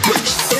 bitch.